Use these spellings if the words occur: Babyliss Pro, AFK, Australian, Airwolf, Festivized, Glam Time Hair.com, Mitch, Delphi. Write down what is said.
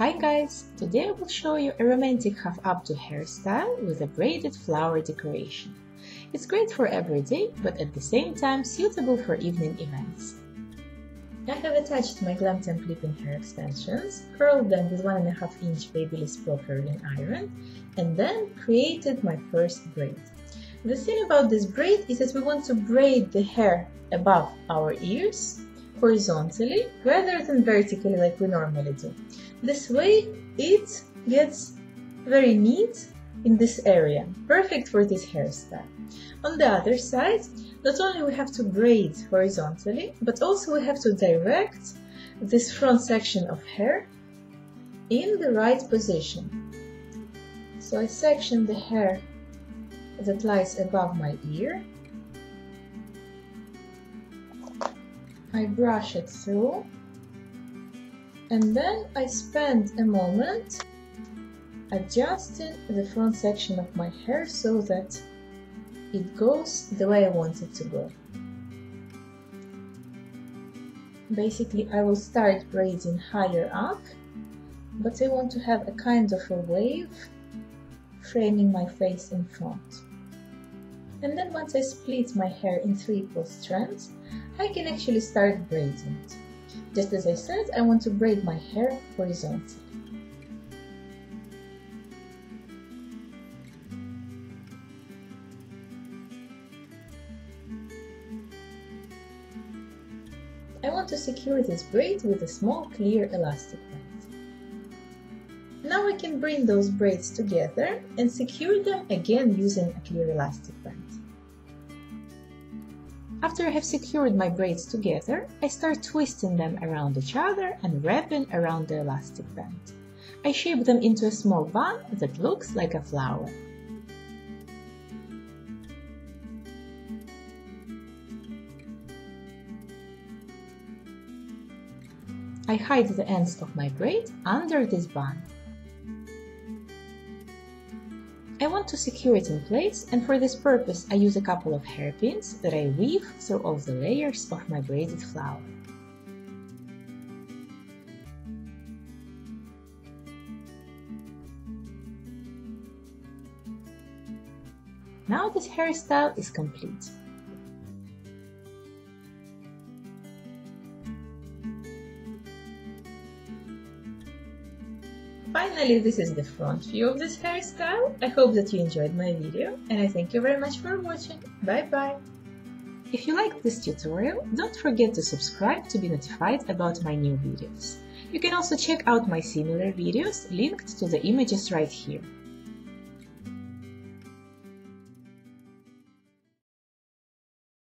Hi guys! Today I will show you a romantic half-updo hairstyle with a braided flower decoration. It's great for every day, but at the same time suitable for evening events. I have attached my Glam Time clipping hair extensions, curled them with 1.5 inch Babyliss Pro curling iron, and then created my first braid. The thing about this braid is that we want to braid the hair above our ears horizontally rather than vertically like we normally do. This way it gets very neat in this area, perfect for this hairstyle. On the other side, not only we have to braid horizontally, but also we have to direct this front section of hair in the right position. So I section the hair that lies above my ear. I brush it through, and then I spend a moment adjusting the front section of my hair so that it goes the way I want it to go. Basically, I will start braiding higher up, but I want to have a kind of a wave framing my face in front. And then once I split my hair in 3 equal strands, I can actually start braiding it. Just as I said, I want to braid my hair horizontally. I want to secure this braid with a small clear elastic band. Now I can bring those braids together and secure them again using a clear elastic band. After I have secured my braids together, I start twisting them around each other and wrapping around the elastic band. I shape them into a small bun that looks like a flower. I hide the ends of my braid under this bun. I want to secure it in place, and for this purpose I use a couple of hairpins that I weave through all the layers of my braided flower. Now this hairstyle is complete. Finally, this is the front view of this hairstyle. I hope that you enjoyed my video, and I thank you very much for watching. Bye bye! If you liked this tutorial, don't forget to subscribe to be notified about my new videos. You can also check out my similar videos linked to the images right here.